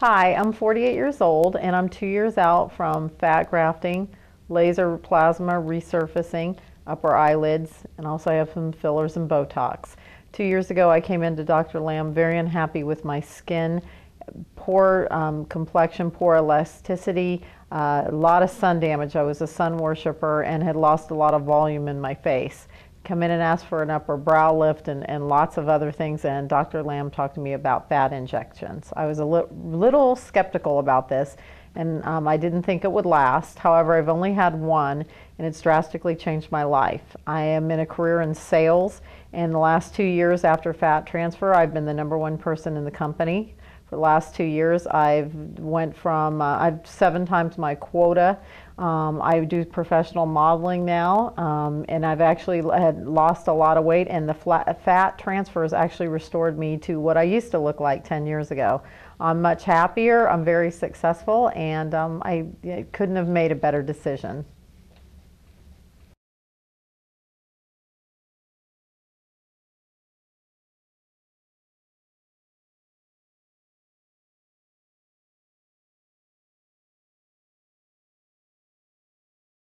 Hi, I'm 48 years old and I'm 2 years out from fat grafting, laser plasma resurfacing, upper eyelids, and also I have some fillers and Botox. 2 years ago I came into Dr. Lam very unhappy with my skin, poor complexion, poor elasticity, a lot of sun damage. I was a sun worshiper and had lost a lot of volume in my face. Come in and ask for an upper brow lift and lots of other things, and Dr. Lam talked to me about fat injections. I was a little skeptical about this, and I didn't think it would last. However, I've only had one, and it's drastically changed my life. I am in a career in sales, and the last 2 years after fat transfer, I've been the #1 person in the company. For the last 2 years, I've went from, I've 7 times my quota. I do professional modeling now, and I've actually had lost a lot of weight, and the fat transfer has actually restored me to what I used to look like 10 years ago. I'm much happier, I'm very successful, and I couldn't have made a better decision.